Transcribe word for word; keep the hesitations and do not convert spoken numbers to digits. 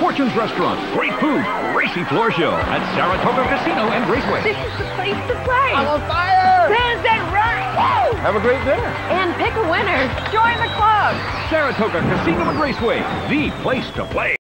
Fortunes Restaurant. Great food, racy floor show at Saratoga Casino and Raceway. This is the place to play. I'm on fire. Sounds that right. Woo! Have a great dinner. And pick a winner. Join the club. Saratoga Casino and Raceway, the place to play.